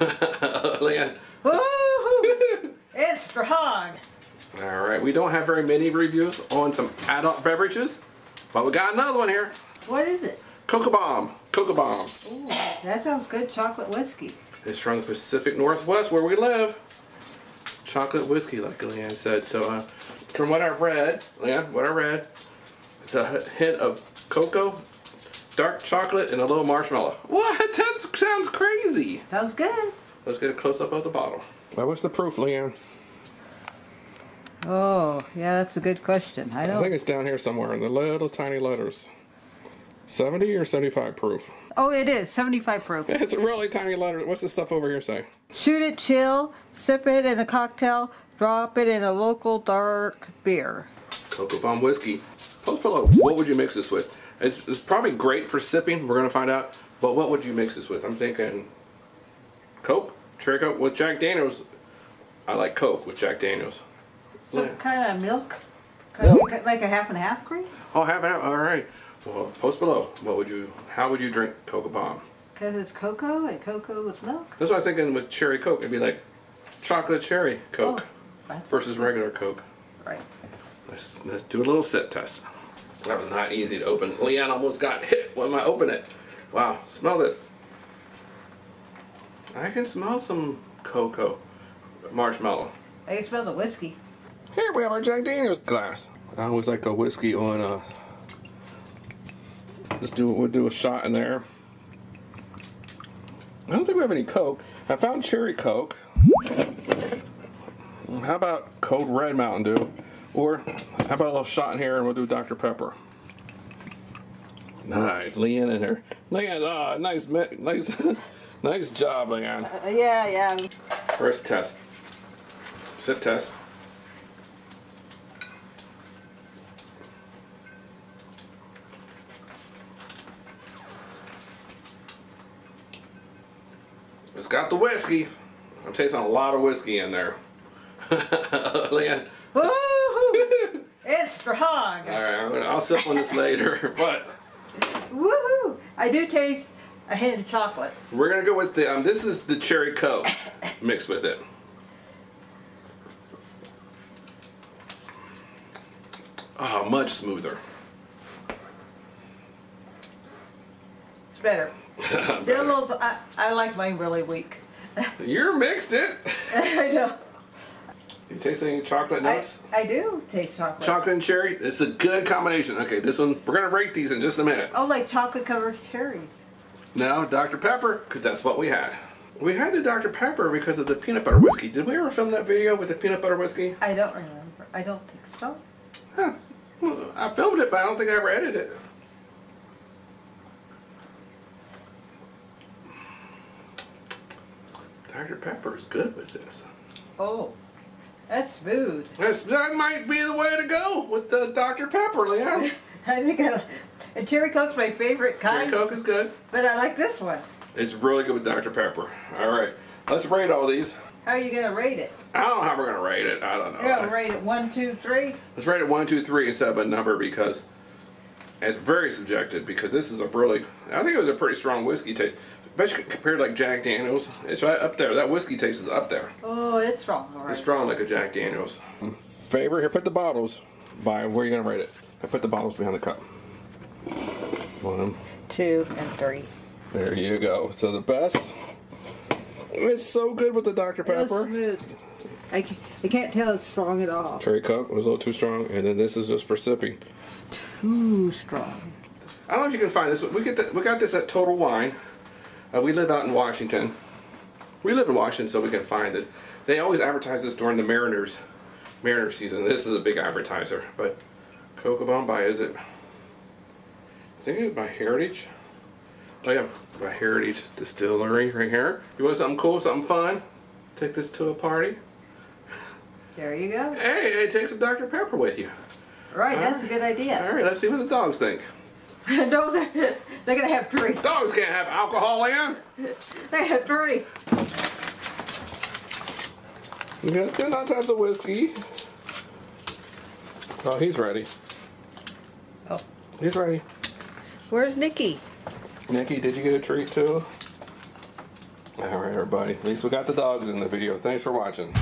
Woo-hoo! It's strong. All right, we don't have very many reviews on some adult beverages, but we got another one here. What is it? Cocoa Bomb. Cocoa Bomb. Ooh, that sounds good. Chocolate whiskey. It's from the Pacific Northwest where we live. Chocolate whiskey, like Leanne said. So from what I read, Leanne, it's a hint of cocoa, dark chocolate, and a little marshmallow. What? That sounds crazy. Sounds good. Let's get a close-up of the bottle. Now, what's the proof, Leanne? Oh, yeah, that's a good question. I think it's down here somewhere in the little tiny letters. 70 or 75 proof? Oh, it is 75 proof. It's a really tiny letter. What's this stuff over here say? Shoot it, chill, sip it in a cocktail, drop it in a local dark beer. Cocoa Bomb whiskey. Post below, what would you mix this with? It's probably great for sipping. We're gonna find out. But what would you mix this with? I'm thinking Coke, Cherry Coke with Jack Daniels. I like Coke with Jack Daniels. Some kind of milk, like a half and half cream. Oh, half and half. All right. Well, post below. What would you? How would you drink Cocoa Bomb? Because it's cocoa and cocoa with milk. That's what I was thinking with Cherry Coke. It'd be like chocolate cherry Coke versus regular Coke. Right. Let's do a little sip test. That was not easy to open. Leanne almost got hit when I opened it. Wow. Smell this. I can smell some cocoa, marshmallow. I can smell the whiskey. Here we have our Jack Daniels glass. I always like a whiskey on a. We'll do a shot in there. I don't think we have any Coke. I found Cherry Coke. How about Code Red Mountain Dew? Or how about a little shot in here and we'll do Dr. Pepper. Nice, Leanne in here. Leanne, nice job, Leanne. Yeah. First test. Sip test. It's got the whiskey. I'm tasting a lot of whiskey in there. Leanne. Woohoo! It's strong. All right, I'll sip on this later, but. Woohoo! I do taste a hint of chocolate. We're gonna go with the. This is the Cherry Coke mixed with it. Oh, much smoother. It's better. Still, I like mine really weak. You're mixed it. I know. Do you taste any chocolate nuts? I do taste chocolate. Chocolate and cherry. It's a good combination. Okay, this one we're gonna rate these in just a minute. Oh, like chocolate covered cherries. Now Dr. Pepper, because that's what we had. We had the Dr. Pepper because of the peanut butter whiskey. Did we ever film that video with the peanut butter whiskey? I don't remember. I don't think so. Huh. Well, I filmed it, but I don't think I ever edited it. Dr. Pepper is good with this. Oh, that's smooth. That might be the way to go with the Dr. Pepper, Leanne. I think Cherry Coke's my favorite kind. Cherry Coke is good. But I like this one. It's really good with Dr. Pepper. All right, let's rate all these. How are you going to rate it? I don't know how we're going to rate it. I don't know. You're going to rate it 1, 2, 3? Let's rate it 1, 2, 3 instead of a number because it's very subjective because this is a really, I think it was a pretty strong whiskey taste. Especially compared to like Jack Daniels, it's right up there. That whiskey taste is up there. Oh, it's strong. All right. It's strong like a Jack Daniels. Favorite here, put the bottles by where you're gonna rate it. I put the bottles behind the cup. 1, 2, and 3. There you go. So the best. It's so good with the Dr. Pepper. It was smooth. I can't tell it's strong at all. Cherry Coke was a little too strong, and then this is just for sipping. Too strong. I don't know if you can find this. We got this at Total Wine. We live out in Washington. We live in Washington, so we can find this. They always advertise this during the Mariners season. This is a big advertiser. But Cocoa Bomb by is it? I think it's by Heritage. Oh yeah, by Heritage Distillery right here. You want something cool, something fun? Take this to a party. There you go. Hey, take some Dr. Pepper with you. Right, that's a good idea. All right, let's see what the dogs think. No, they're going to have three. Dogs can't have alcohol in. They have three. Yes, they're not to have the whiskey. Oh, he's ready. Oh. He's ready. Where's Nikki? Nikki, did you get a treat too? All right, everybody. At least we got the dogs in the video. Thanks for watching.